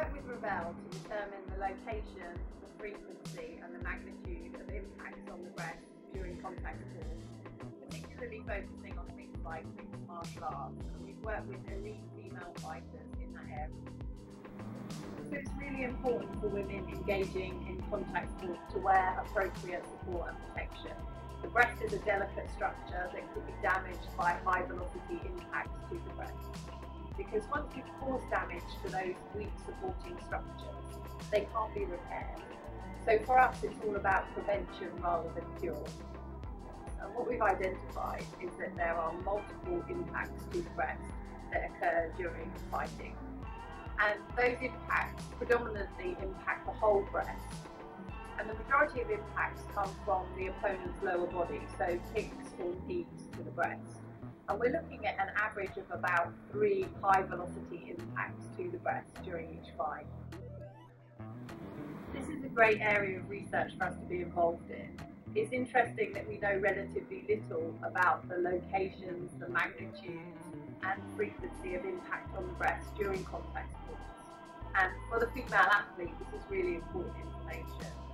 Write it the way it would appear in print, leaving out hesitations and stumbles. work with Révèle to determine the location, the frequency and the magnitude of impacts on the breast during contact sports, particularly focusing on things like mixed martial arts, and we've worked with elite female fighters in that area. So it's really important for women engaging in contact sports to wear appropriate support and protection. The breast is a delicate structure that could be damaged by high velocity impacts to the breast, because once you've caused damage to those weak supporting structures, they can't be repaired. So for us, it's all about prevention rather than cure. And what we've identified is that there are multiple impacts to the breast that occur during fighting. And those impacts predominantly impact the whole breast. And the majority of impacts come from the opponent's lower body, so kicks or knees to the breast. And we're looking at an average of about 3 high velocity impacts to the breast during each fight. This is a great area of research for us to be involved in. It's interesting that we know relatively little about the locations, the magnitudes and frequency of impact on the breast during contact sports. And for the female athlete, this is really important information.